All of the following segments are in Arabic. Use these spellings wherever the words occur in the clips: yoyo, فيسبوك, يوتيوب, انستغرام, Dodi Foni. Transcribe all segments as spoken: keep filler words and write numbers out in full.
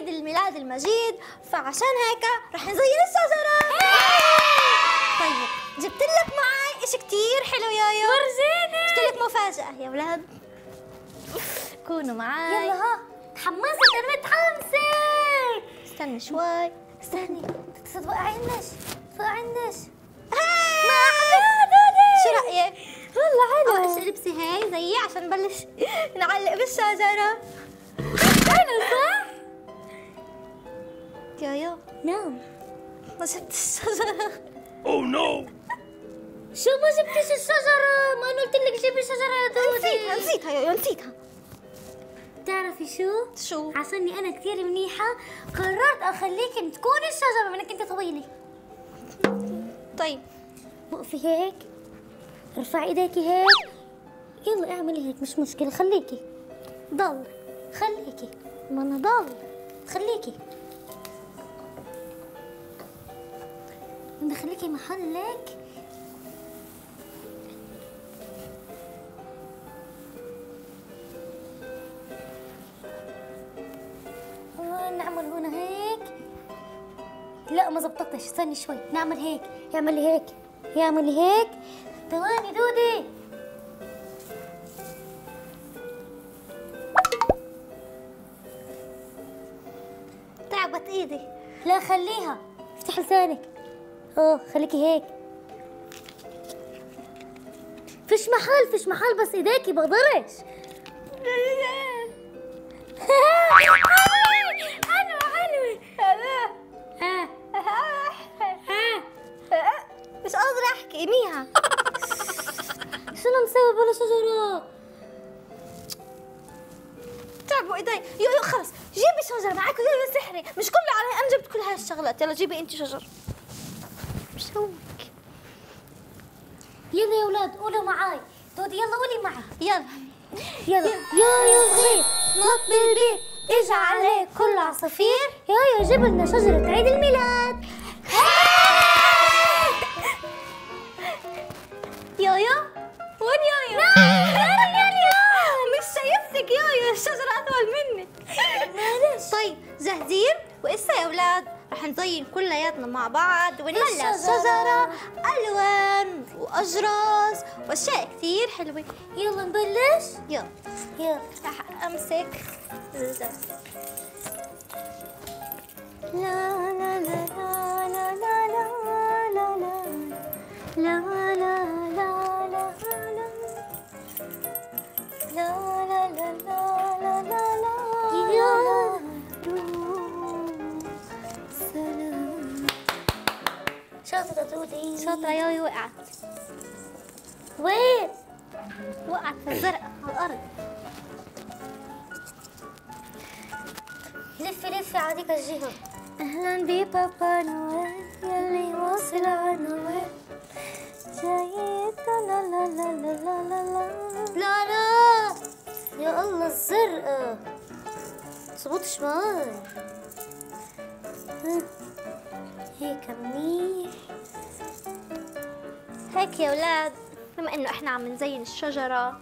عيد الميلاد المجيد، فعشان هيك رح نزين الشجرة. طيب جبت لك معي إشي كتير حلو يايو، فرجيني. جبت لك مفاجأة يا ولاد، كونوا معي. يلا ها، تحمست، أنا متحمسة. استني شوي، استني. تصدق عندش، تصدق عندش. شو رأيك؟ والله حلو. أول شي لبسي هاي زيي عشان نبلش نعلق بالشجرة. حلو صح؟ يايو نام. ما جبت الشجرة. أوه نو. شو ما جبتيش الشجرة؟ ما أنا قلت لك جيبي الشجرة يا دودي. نسيتها نسيتها يايو نسيتها. بتعرفي شو؟ شو؟ عشاني أنا كثير منيحة قررت أخليكي تكوني الشجرة لأنك أنت طويلة. طيب وقفي هيك، ارفعي ايديكي هيك، يلا اعملي هيك مش مشكلة، خليكي ضل، خليكي، ما أنا ضل، خليكي، بدي خليكي محلك. نعمل هنا هيك، لا ما زبطتش، استني شوي، نعمل هيك، يعملي هيك، يعملي هيك، ثواني دودي. تعبت ايدي. لا خليها، افتح لسانك. اه خليكي هيك. فيش محل، فيش محل، بس ايديكي بقدرش. مش قادرة احكي، ايميها. شنو مسوي بلا شجرة؟ تعبوا ايدي. يو يو خلص، جيبي شجرة معك وجيبي سحري، مش كله علي، انا جبت كل هاي الشغلات، يلا جيبي انت شجرة. مسويك؟ يلا يا اولاد قولوا معي، دودي يلا قولي معي، يلا يلا. يايو صغير نط بالبير، اجى عليه كل عصافير، يايو جيب لنا شجرة عيد الميلاد. يايو وين يايو؟ نايم يا اليوم، مش شايفتك يايو، الشجرة أطول منك. معلش. طيب جاهزين؟ وإسا يا أولاد رح نزين كلياتنا مع بعض ونملى الشجرة ألوان وأجراس وأشياء كثير حلوة. يلا نبلش؟ يلا يلا. رح أمسك الزر. لا لا لا لا لا لا لا لا لا شاطرة دودي، شاطرة يايو. وقعت وين؟ وقعت في الزرقاء على الأرض. لفي لفي عاديك الجهة. أهلا ببابا نويل يلي واصل عنه وين جايت. لا لا لا لا لا لا لا لا لا يا الله الزرقاء متظبطش معاي. هيك منيح هيك يا ولاد. بما انه احنا عم نزين الشجرة،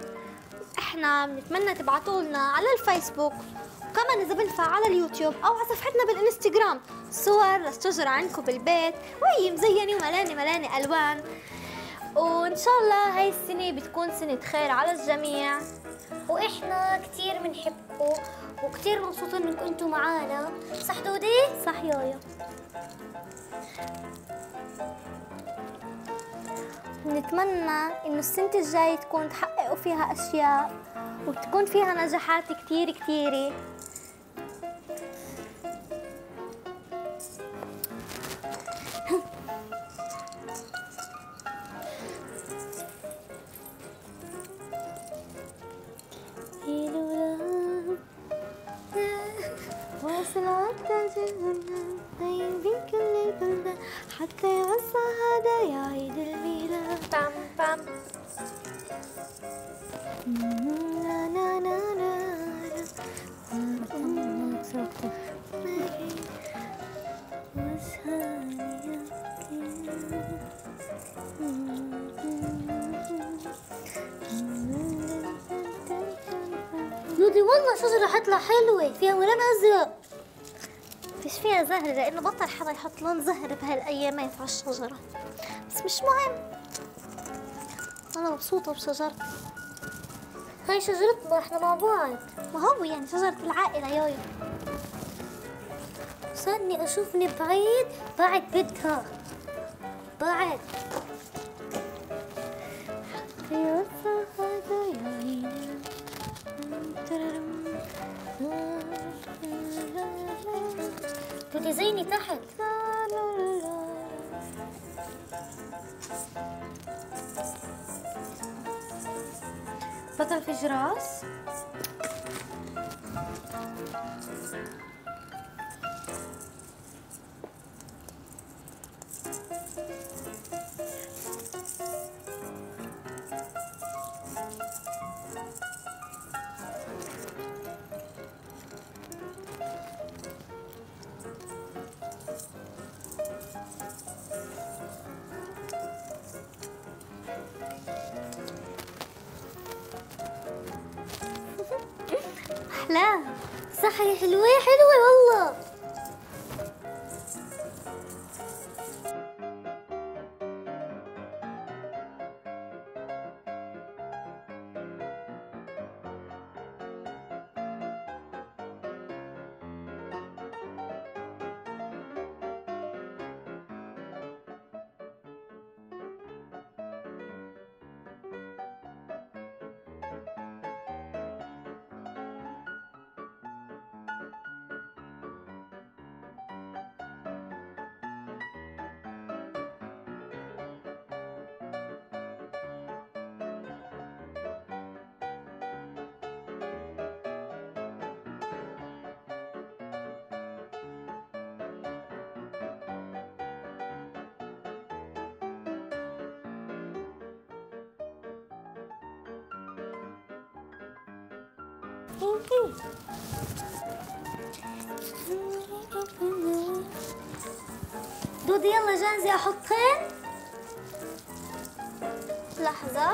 احنا بنتمنى تبعتولنا على الفيسبوك، وكمان اذا بنفع على اليوتيوب او على صفحتنا بالانستغرام صور للشجرة عندكم بالبيت وهي مزينة وملانة ملانة الوان. وان شاء الله هاي السنة بتكون سنة خير على الجميع، واحنا كتير بنحبكم وكتير مبسوطين انكم انتم معانا. صح دودي؟ صح يايا. نتمنى انه السنة الجاية تكون تحققوا فيها اشياء وتكون فيها نجاحات كتير كتيرة، حتى يوصل هذا يا عيد الميلاد. بام بام لا لا لا لا. دودي والله شجرة حتطلع حلوة، فيها ولون أزرق. يركز فيها زهرة، لأنه بطل حدا يحط لون زهرة بهالأيامين على الشجرة، بس مش مهم، أنا مبسوطة بشجرتي. هاي شجرتنا إحنا مع بعض. ما هو يعني شجرة العائلة يايا. صرني أشوفني بعيد بعد بدها بعد. بدي زيني تحت. بطل في جراس. لا صح يا حلوة حلوة والله. دودي يلا جاهزة أحطهن. لحظة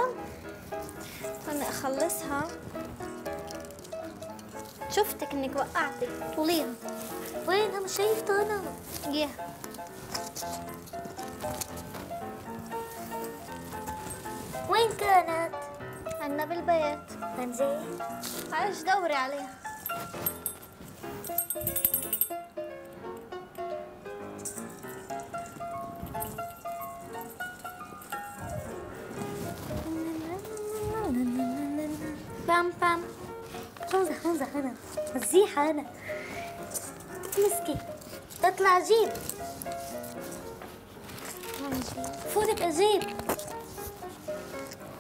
أنا أخلصها. شفتك إنك وقعتي طولين. وين أنا شايفته أنا؟ ياه وين كانت؟ عنا بالبيت. منزين عايش دوري عليها. بام بام خنزة خنزة أنا مزيحة أنا مسكي تطلع جيب فوتك أجيب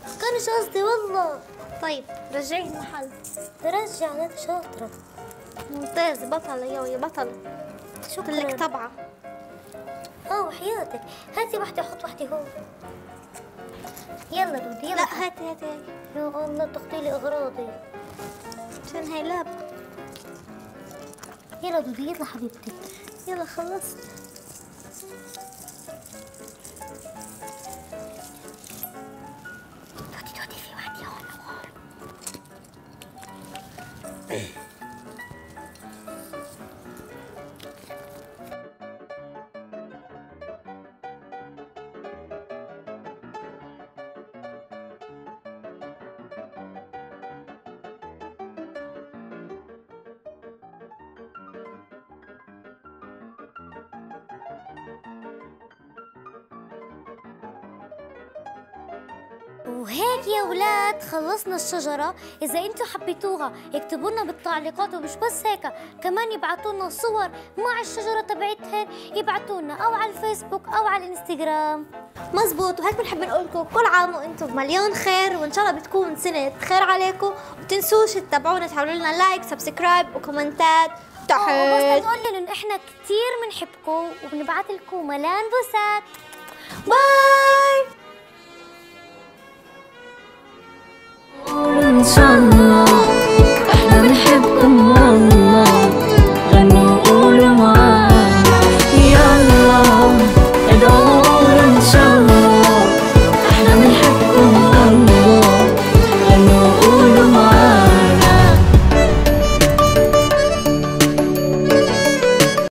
كانش قصدي والله. طيب رجعي المحل. برجع لك شاطرة ممتازة بطلة ياوي بطلة. شكرا لك طبعا. اه حياتك هاتي وحدة حط وحدة هون. يلا دودي يلا. لا هاتي هاتي هاتي. يا الله تاخدي لي اغراضي عشان هي لعبة. يلا دودي يلا حبيبتي يلا خلصت. دودي دودي في وحدة هون هون. وهيك يا ولاد خلصنا الشجرة. إذا أنتم حبيتوها اكتبوا لنا بالتعليقات، ومش بس هيك كمان يبعتوا لنا صور مع الشجرة تبعتهن، يبعتوا لنا أو على الفيسبوك أو على الانستغرام. مزبوط. وهيك بنحب نقول لكم كل عام وأنتم بمليون خير، وإن شاء الله بتكون سنة خير عليكم. وما تنسوش تتابعونا، تعملوا لنا لايك سبسكرايب وكومنتات تحت. وبس تقول لنا إن إحنا كتير بنحبكم وبنبعت لكم ملان بوسات. باي. إن شاء الله.